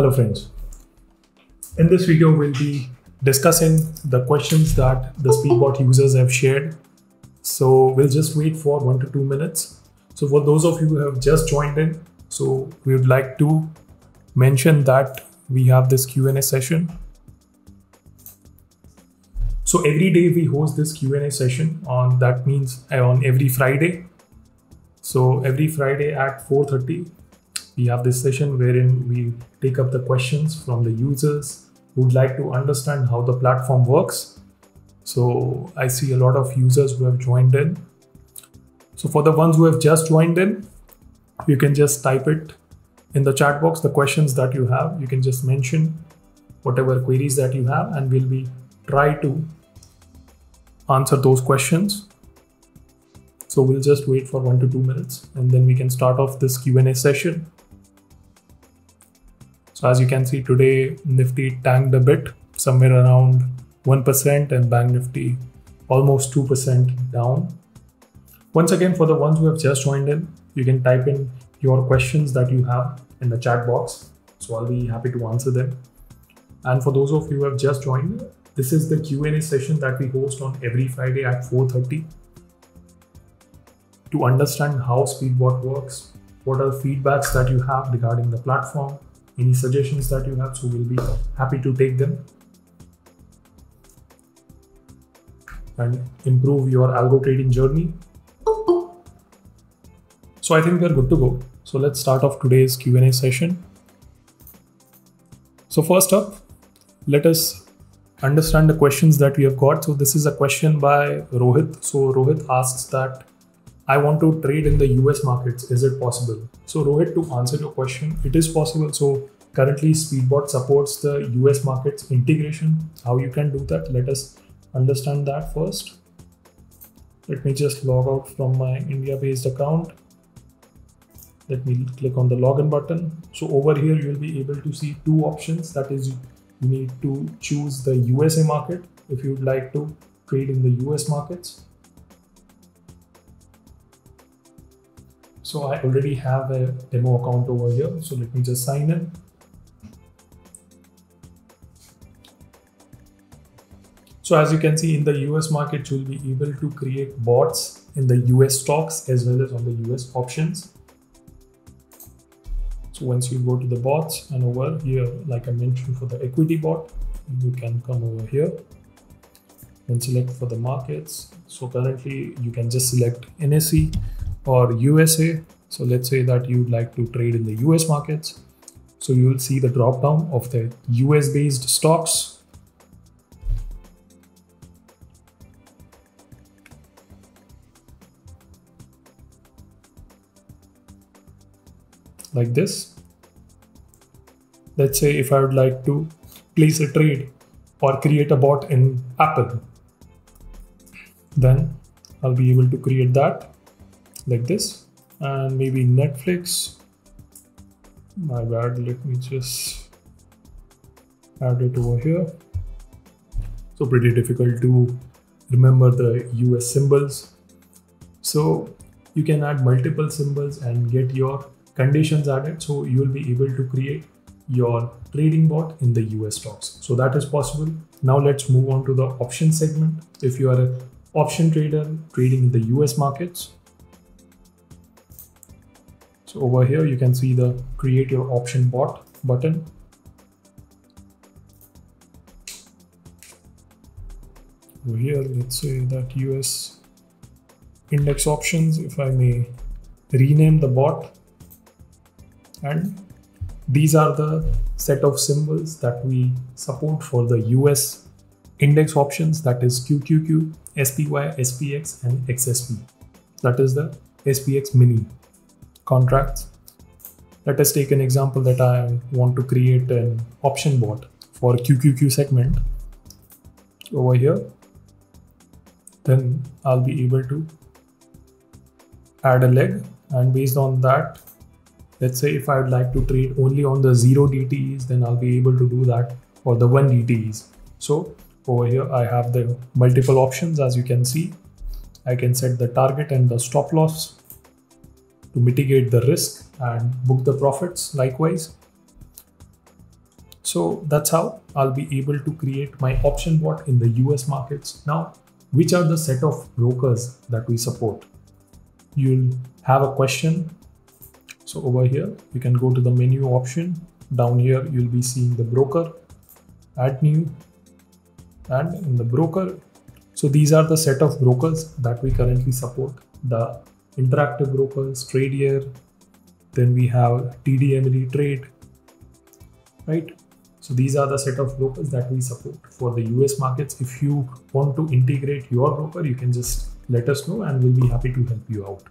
Hello friends, in this video we'll be discussing the questions that the SpeedBot users have shared. So we'll just wait for 1 to 2 minutes. So for those of you who have just joined in, so we would like to mention that we have this Q&A session. So every day we host this Q&A session on every Friday. So every Friday at 4:30, we have this session wherein we take up the questions from the users who would like to understand how the platform works. So I see a lot of users who have joined in. So for the ones who have just joined in, you can just type it in the chat box, the questions that you have. You can just mention whatever queries that you have and we'll be try to answer those questions. So we'll just wait for 1 to 2 minutes and then we can start off this Q&A session. So as you can see, today Nifty tanked a bit, somewhere around 1%, and Bank Nifty almost 2% down. Once again, for the ones who have just joined in, you can type in your questions that you have in the chat box. So I'll be happy to answer them. And for those of you who have just joined, this is the Q&A session that we host on every Friday at 4:30. To understand how SpeedBot works, what are the feedbacks that you have regarding the platform, any suggestions that you have, so we'll be happy to take them and improve your algo trading journey. So I think we are good to go. So let's start off today's Q&A session. So first up, let us understand the questions that we have got. So this is a question by Rohit. So Rohit asks that, I want to trade in the US markets. Is it possible? So Rohit, to answer your question, it is possible. So currently SpeedBot supports the US markets integration. How you can do that? Let us understand that first. Let me just log out from my India-based account. Let me click on the login button. So over here, you'll be able to see two options. That is, you need to choose the USA market if you'd like to trade in the US markets. So I already have a demo account over here. So let me just sign in. So as you can see, in the US market, you'll be able to create bots in the US stocks as well as on the US options. So once you go to the bots and over here, like I mentioned for the equity bot, you can come over here and select for the markets. So currently you can just select NSE or USA. So let's say that you would like to trade in the US markets. So you will see the drop down of the US based stocks. Like this. Let's say if I would like to place a trade or create a bot in Apple, then I'll be able to create that. Like this, and maybe Netflix. My bad, let me just add it over here. So pretty difficult to remember the US symbols. So you can add multiple symbols and get your conditions added. So you will be able to create your trading bot in the US stocks. So that is possible. Now let's move on to the option segment. If you are an option trader trading in the US markets, so over here, you can see the create your option bot button. Over here, let's say that US index options, if I may rename the bot. And these are the set of symbols that we support for the US index options. That is QQQ, SPY, SPX, and XSP. That is the SPX mini contracts. Let us take an example that I want to create an option bot for QQQ segment over here. Then I'll be able to add a leg, and based on that, let's say if I would like to trade only on the 0 DTEs, then I'll be able to do that, or the 1 DTEs. So over here, I have the multiple options. As you can see, I can set the target and the stop loss to mitigate the risk and book the profits likewise. So that's how I'll be able to create my option bot in the US markets. Now, which are the set of brokers that we support? You'll have a question. So over here, you can go to the menu option. Down here, you'll be seeing the broker, add new, and in the broker. So these are the set of brokers that we currently support. The Interactive Brokers, Tradier, then we have TDM Retrade, right? So these are the set of brokers that we support for the US markets. If you want to integrate your broker, you can just let us know and we'll be happy to help you out.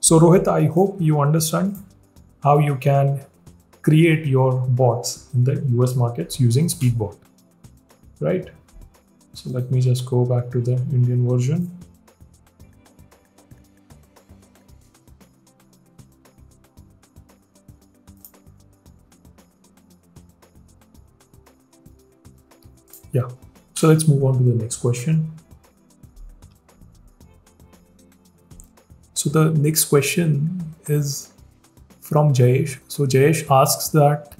So Rohit, I hope you understand how you can create your bots in the US markets using SpeedBot, right? So let me just go back to the Indian version. Yeah, so let's move on to the next question. So the next question is from Jayesh. So Jayesh asks that,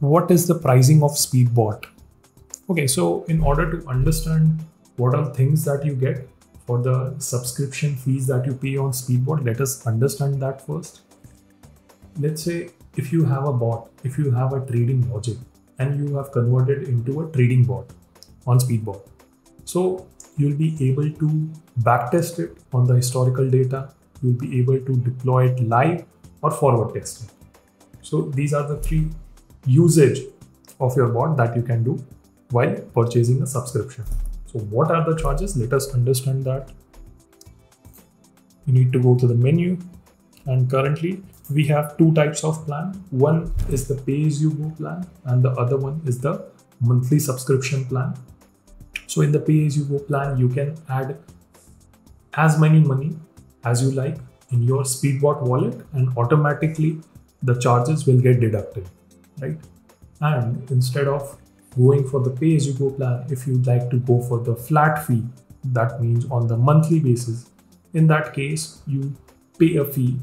what is the pricing of SpeedBot? Okay, so in order to understand what are things that you get for the subscription fees that you pay on SpeedBot, let us understand that first. Let's say if you have a bot, if you have a trading logic, and you have converted into a trading bot on SpeedBot. So you'll be able to backtest it on the historical data. You'll be able to deploy it live or forward test it. So these are the three usage of your bot that you can do while purchasing a subscription. So what are the charges? Let us understand that. You need to go to the menu, and currently we have two types of plan. One is the pay-as-you-go plan and the other one is the monthly subscription plan. So in the pay-as-you-go plan, you can add as many money as you like in your SpeedBot wallet and automatically the charges will get deducted, right? And instead of going for the pay-as-you-go plan, if you'd like to go for the flat fee, that means on the monthly basis, in that case, you pay a fee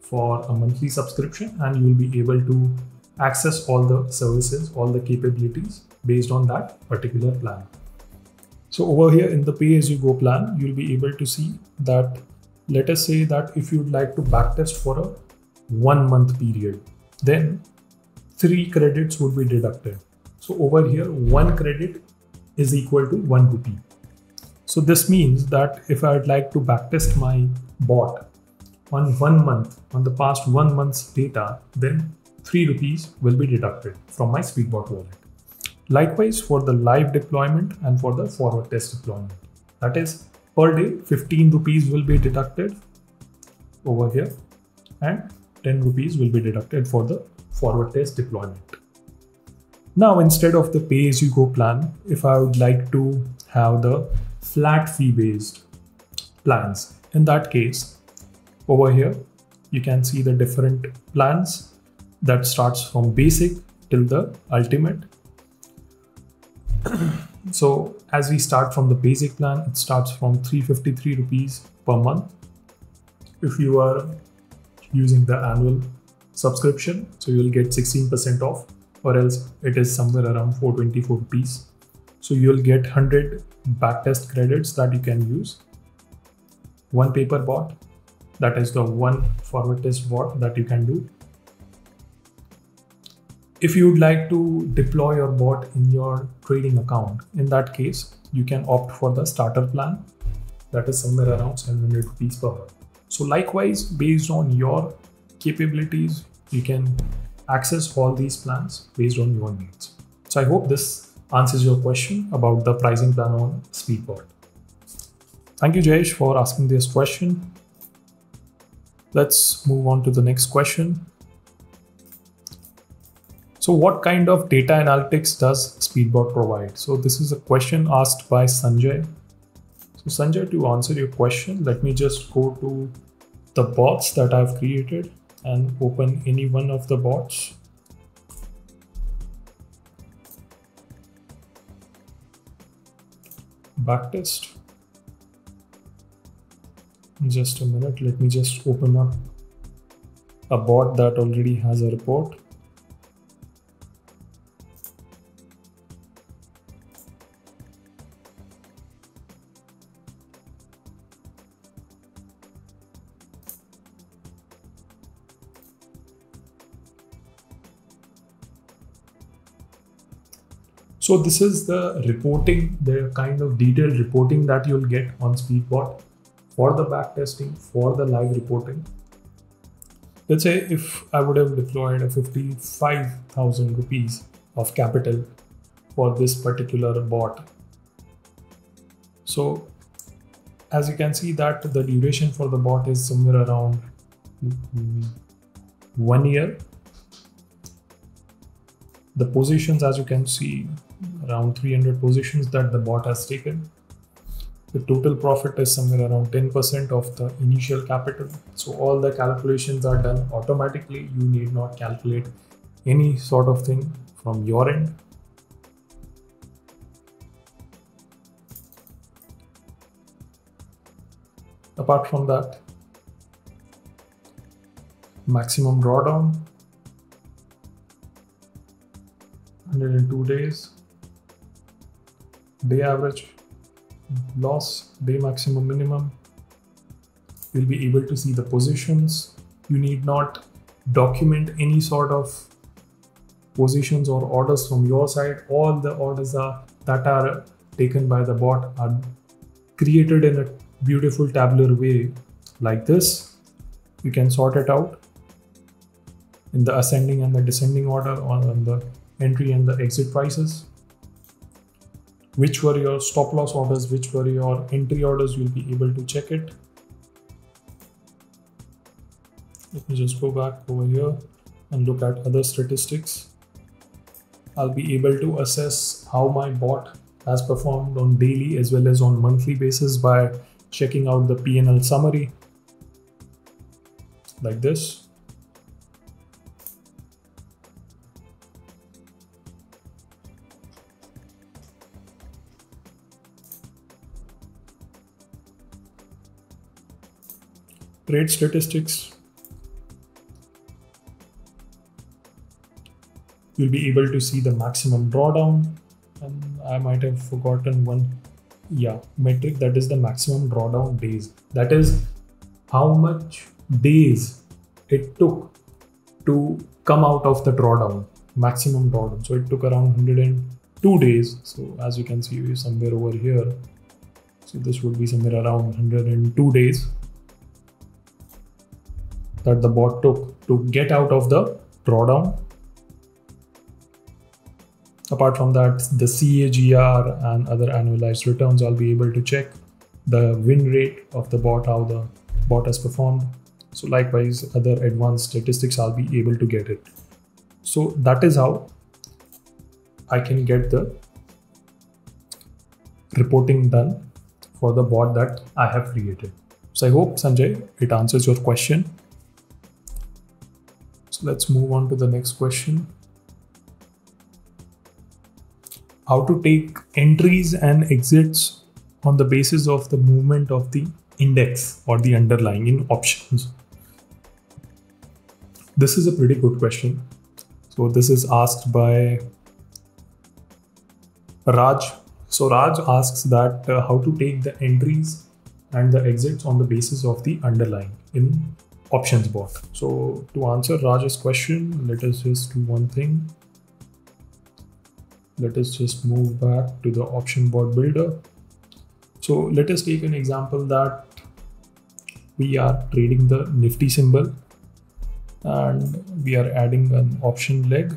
for a monthly subscription and you will be able to access all the services, all the capabilities based on that particular plan. So over here in the pay-as-you-go plan, you'll be able to see that, let us say that if you'd like to backtest for a 1 month period, then 3 credits would be deducted. So over here, 1 credit is equal to 1 rupee. So this means that if I'd like to backtest my bot on 1 month, on the past 1 month's data, then 3 rupees will be deducted from my SpeedBot wallet. Likewise, for the live deployment and for the forward test deployment, that is per day, 15 rupees will be deducted over here and 10 rupees will be deducted for the forward test deployment. Now, instead of the pay-as-you-go plan, if I would like to have the flat fee based plans, in that case, over here, you can see the different plans that starts from basic till the ultimate. So as we start from the basic plan, it starts from 353 rupees per month. If you are using the annual subscription, so you'll get 16% off, or else it is somewhere around 424 rupees. So you'll get 100 backtest credits that you can use. 1 paper bot. That is the 1 forward test bot that you can do. If you would like to deploy your bot in your trading account, in that case, you can opt for the starter plan. That is somewhere around 700 rupees per month. So likewise, based on your capabilities, you can access all these plans based on your needs. So I hope this answers your question about the pricing plan on SpeedBot. Thank you, Jayesh, for asking this question. Let's move on to the next question. So what kind of data analytics does SpeedBot provide? So this is a question asked by Sanjay. So Sanjay, to answer your question, let me just go to the bots that I've created and open any one of the bots. Backtest. Just a minute, let me just open up a bot that already has a report. So this is the reporting, the kind of detailed reporting that you'll get on SpeedBot for the backtesting, for the live reporting. Let's say if I would have deployed a 55,000 rupees of capital for this particular bot. So as you can see that the duration for the bot is somewhere around 1 year. The positions, as you can see, around 300 positions that the bot has taken. The total profit is somewhere around 10% of the initial capital. So all the calculations are done automatically. You need not calculate any sort of thing from your end. Apart from that, maximum drawdown, 102 days, day average loss, day maximum minimum. You'll be able to see the positions. You need not document any sort of positions or orders from your side. All the orders that are taken by the bot are created in a beautiful tabular way like this. You can sort it out in the ascending and the descending order, on the entry and the exit prices, which were your stop loss orders, which were your entry orders. You'll be able to check it. Let me just go back over here and look at other statistics. I'll be able to assess how my bot has performed on daily as well as on monthly basis by checking out the PNL summary like this. Trade statistics. You'll be able to see the maximum drawdown, and I might have forgotten one metric, that is the maximum drawdown days. That is how much days it took to come out of the drawdown, maximum drawdown. So it took around 102 days. So as you can see, we're somewhere over here. So this would be somewhere around 102 days that the bot took to get out of the drawdown. Apart from that, the CAGR and other annualized returns, I'll be able to check the win rate of the bot, how the bot has performed. So likewise, other advanced statistics, I'll be able to get it. So that is how I can get the reporting done for the bot that I have created. So I hope, Sanjay, it answers your question. Let's move on to the next question. How to take entries and exits on the basis of the movement of the index or the underlying in options. This is a pretty good question. So this is asked by Raj. So Raj asks that how to take the entries and the exits on the basis of the underlying in options bot. So to answer Raj's question, let us just do one thing. Let us just move back to the option bot builder. So let us take an example that we are trading the Nifty symbol and we are adding an option leg.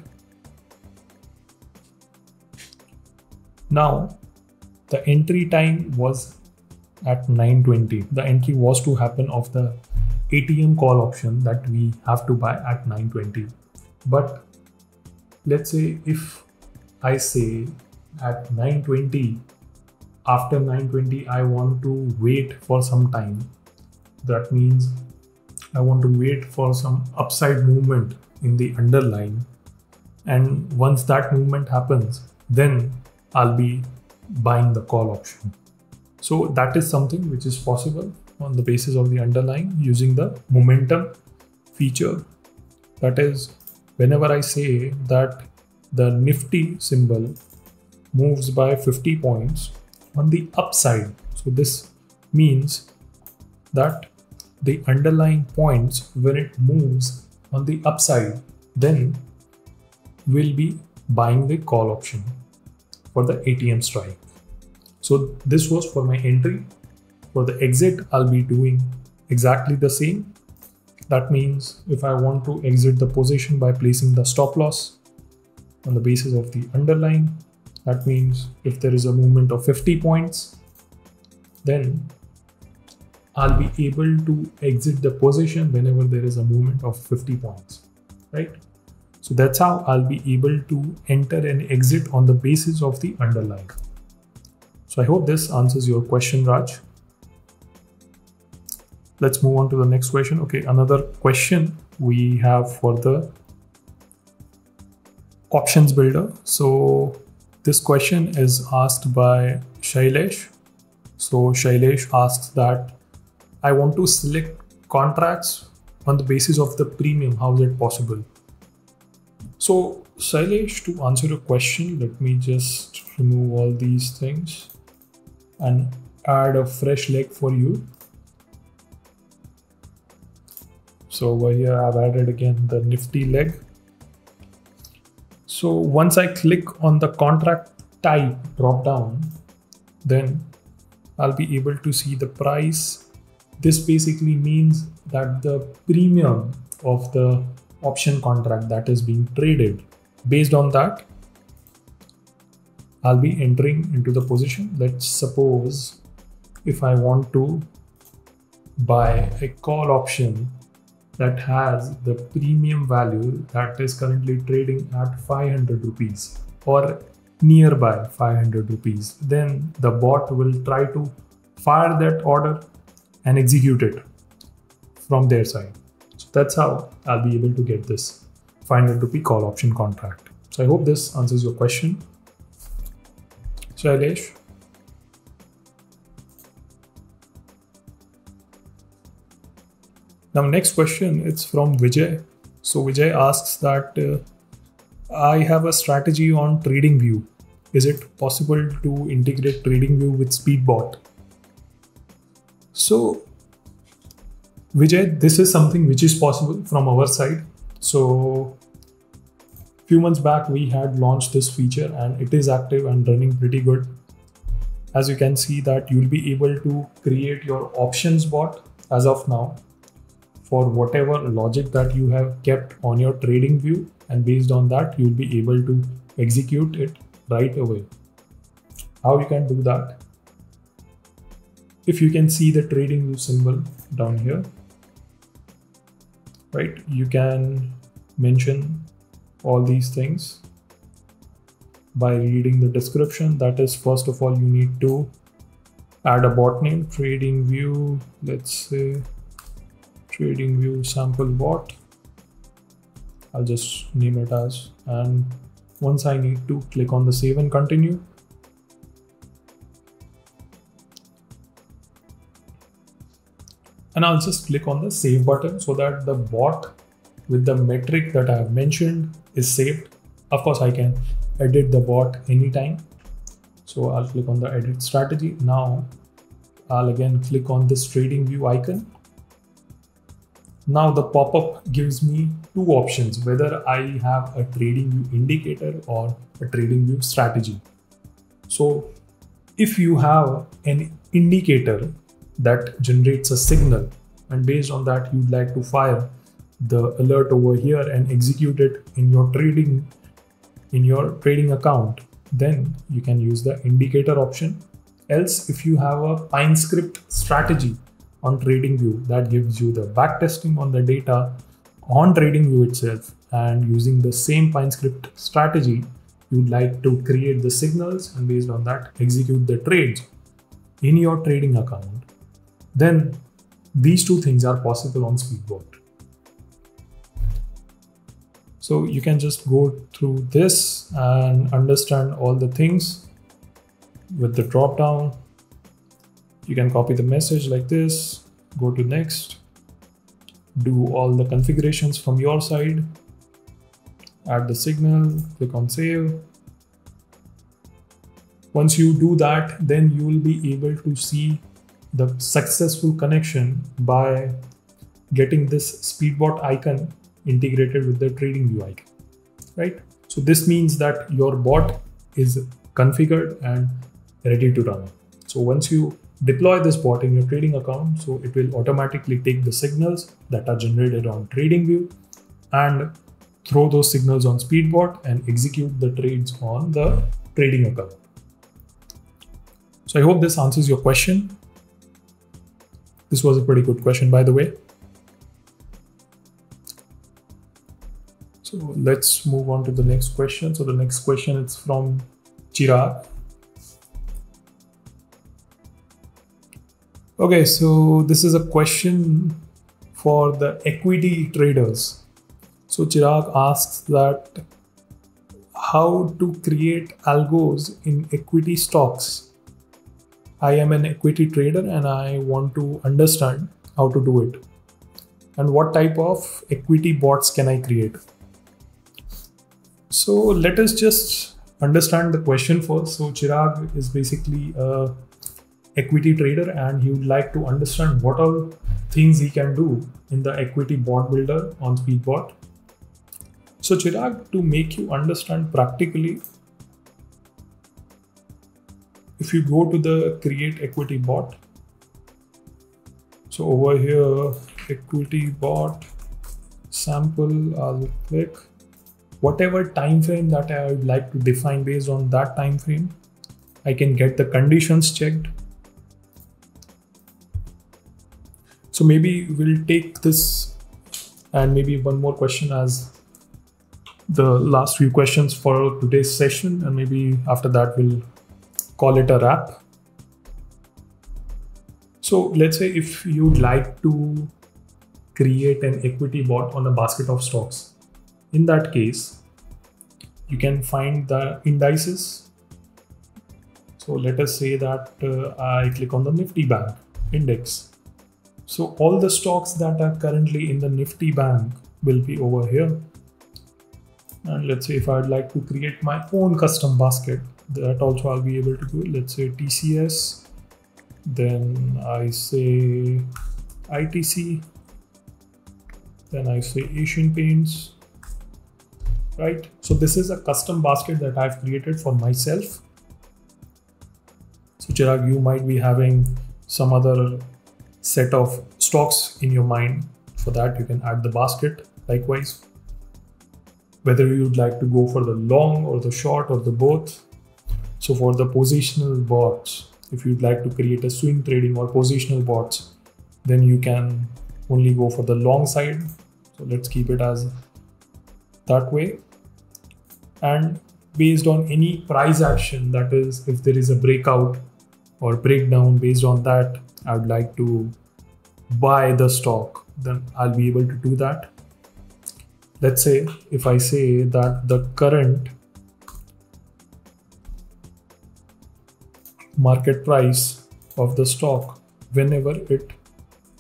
Now the entry time was at 9:20. The entry was to happen of the ATM call option that we have to buy at 9:20. But let's say if I say at 9:20, after 9:20, I want to wait for some time. That means I want to wait for some upside movement in the underlying. And once that movement happens, then I'll be buying the call option. So that is something which is possible on the basis of the underlying using the momentum feature. That is, whenever I say that the Nifty symbol moves by 50 points on the upside, so this means that the underlying points, when it moves on the upside, then we'll be buying the call option. for the ATM strike. So this was for my entry. For the exit, I'll be doing exactly the same. That means if I want to exit the position by placing the stop loss on the basis of the underlying, that means if there is a movement of 50 points, then I'll be able to exit the position whenever there is a movement of 50 points, right? So that's how I'll be able to enter and exit on the basis of the underlying. So I hope this answers your question, Raj. Let's move on to the next question. Okay, another question we have for the options builder. So this question is asked by Shailesh. So Shailesh asks that I want to select contracts on the basis of the premium. How is it possible? So Shailesh, to answer your question, let me just remove all these things and add a fresh leg for you. So over here, I've added again the Nifty leg. So once I click on the contract type drop down, then I'll be able to see the price. This basically means that the premium of the option contract that is being traded, based on that, I'll be entering into the position. Let's suppose if I want to buy a call option that has the premium value that is currently trading at 500 rupees or nearby 500 rupees, then the bot will try to fire that order and execute it from their side. So that's how I'll be able to get this 500 rupee call option contract. So I hope this answers your question, Shailesh. Now next question, it's from Vijay. So Vijay asks that I have a strategy on TradingView. Is it possible to integrate TradingView with SpeedBot? So Vijay, this is something which is possible from our side. So a few months back, we had launched this feature and it is active and running pretty good. As you can see that you'll be able to create your options bot as of now for whatever logic that you have kept on your TradingView, and based on that, you'll be able to execute it right away. How you can do that? If you can see the TradingView symbol down here, right? You can mention all these things by reading the description. That is, first of all, you need to add a bot name, TradingView, let's say TradingView sample bot. I'll just name it as, and once I need to click on the save and continue. And I'll just click on the save button so that the bot with the metric that I have mentioned is saved. Of course, I can edit the bot anytime. So I'll click on the edit strategy. Now I'll again click on this TradingView icon. Now the pop-up gives me two options, whether I have a TradingView indicator or a TradingView strategy. So if you have an indicator that generates a signal and based on that you'd like to fire the alert over here and execute it in your trading account, then you can use the indicator option. Else, if you have a Pine Script strategy on TradingView that gives you the backtesting on the data on TradingView itself, and using the same Pine Script strategy, you'd like to create the signals and based on that execute the trades in your trading account, then these two things are possible on SpeedBot. So you can just go through this and understand all the things with the drop down. You can copy the message like this, go to next, do all the configurations from your side, add the signal, click on save. Once you do that, then you will be able to see the successful connection by getting this SpeedBot icon integrated with the TradingView icon, right? So this means that your bot is configured and ready to run. So once you deploy this bot in your trading account, so it will automatically take the signals that are generated on TradingView and throw those signals on SpeedBot and execute the trades on the trading account. So I hope this answers your question. This was a pretty good question, by the way. So let's move on to the next question. So the next question is from Chirag. Okay, so this is a question for the equity traders. So Chirag asks that how to create algos in equity stocks. I am an equity trader and I want to understand how to do it. And what type of equity bots can I create? So let us just understand the question first. So Chirag is basically an equity trader and he would like to understand what all things he can do in the equity bot builder on SpeedBot. So Chirag, to make you understand practically, if you go to the create equity bot, so over here, equity bot sample, I'll click whatever time frame that I would like to define. Based on that time frame, I can get the conditions checked. So maybe we'll take this and maybe one more question as the last few questions for today's session, and maybe after that we'll call it a wrap. So let's say if you'd like to create an equity bot on a basket of stocks, in that case you can find the indices. So let us say that I click on the Nifty Bank Index. So all the stocks that are currently in the Nifty Bank will be over here. And let's say if I'd like to create my own custom basket, that also I'll be able to do. Let's say TCS, then I say ITC, then I say Asian Paints, right? So this is a custom basket that I've created for myself. So Chirag, you might be having some other set of stocks in your mind. For that, you can add the basket likewise. Whether you would like to go for the long or the short or the both. So for the positional bots, if you'd like to create a swing trading or positional bots, then you can only go for the long side. So let's keep it as that way. And based on any price action, that is, if there is a breakout or breakdown, based on that, I would like to buy the stock, then I'll be able to do that. Let's say if I say that the current market price of the stock, whenever it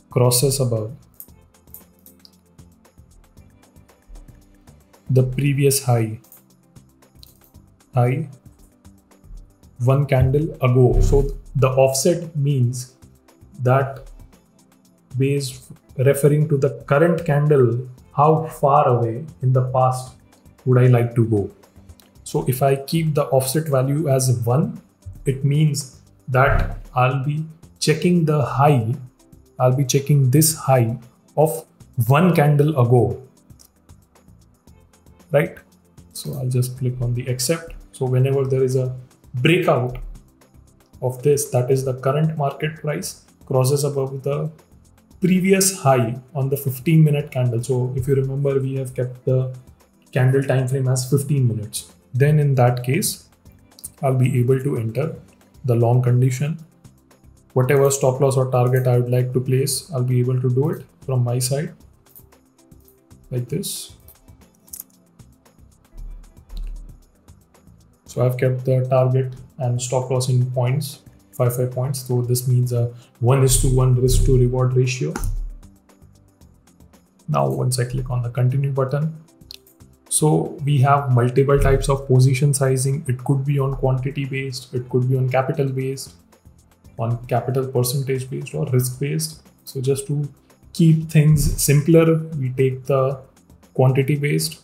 crosses above the previous high one candle ago. So the offset means that based referring to the current candle, how far away in the past would I like to go? So if I keep the offset value as 1, it means that I'll be checking the high. I'll be checking this high of 1 candle ago, right? So I'll just click on the accept. So whenever there is a breakout of this, that is the current market price crosses above the previous high on the 15-minute candle. So if you remember, we have kept the candle time frame as 15 minutes. Then in that case, I'll be able to enter the long condition. Whatever stop loss or target I would like to place, I'll be able to do it from my side like this. So I've kept the target and stop loss in points, 55 points. So this means a 1:1 risk to reward ratio. Now, once I click on the continue button, so we have multiple types of position sizing. It could be on quantity based, it could be on capital based, on capital percentage based, or risk based. So just to keep things simpler, we take the quantity based,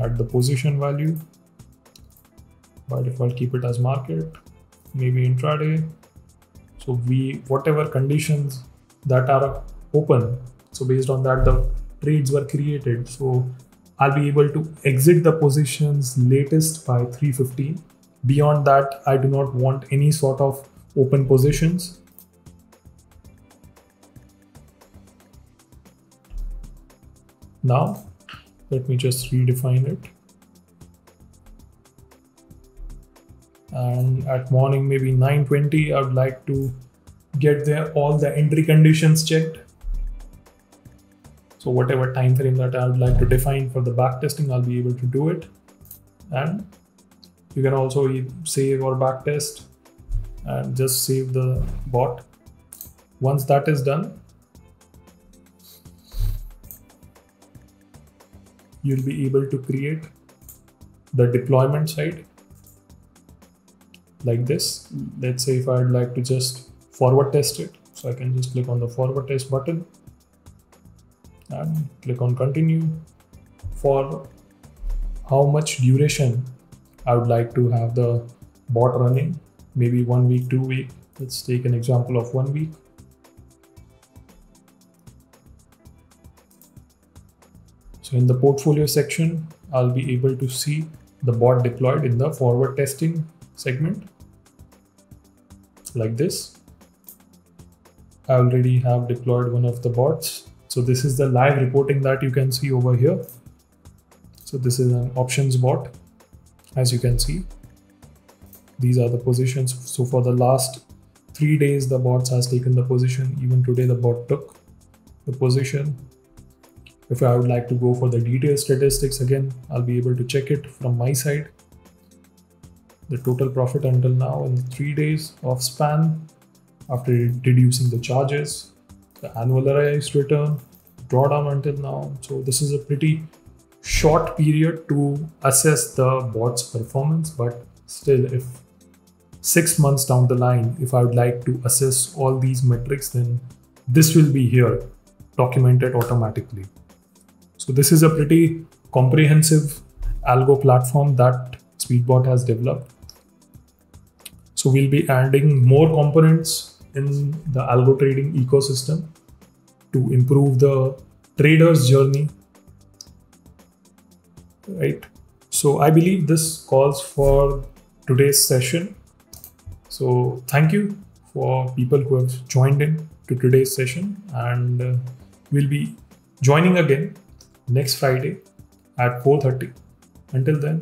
add the position value. by default keep it as market, maybe intraday. So whatever conditions that are open, so based on that the trades were created. So I'll be able to exit the positions latest by 3:15. Beyond that, I do not want any sort of open positions. Now, let me just redefine it. And at morning, maybe 9:20, I would like to get all the entry conditions checked. So whatever time frame that I would like to define for the backtesting, I'll be able to do it. And you can also save or backtest and just save the bot. Once that is done, you'll be able to create the deployment side like this. Let's say if I'd like to just forward test it, so I can just click on the forward test button and click on continue. For how much duration I would like to have the bot running, maybe 1 week, 2 week. Let's take an example of 1 week. So in the portfolio section, I'll be able to see the bot deployed in the forward testing segment like this. I already have deployed one of the bots. So this is the live reporting that you can see over here. So this is an options bot. As you can see, these are the positions. So for the last 3 days, the bots has taken the position. Even today, the bot took the position. If I would like to go for the detailed statistics, again, I'll be able to check it from my side. The total profit until now in the 3 days of span, after deducing the charges, the annualized return, drawdown until now. So this is a pretty short period to assess the bot's performance, but still, if 6 months down the line, if I would like to assess all these metrics, then this will be here documented automatically. So this is a pretty comprehensive algo platform that SpeedBot has developed. So we'll be adding more components in the algo trading ecosystem to improve the trader's journey. Right, so I believe this calls for today's session. So thank you for people who have joined in to today's session, and we'll be joining again next Friday at 4:30. Until then,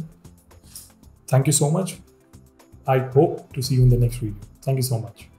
thank you so much. I hope to see you in the next video. Thank you so much.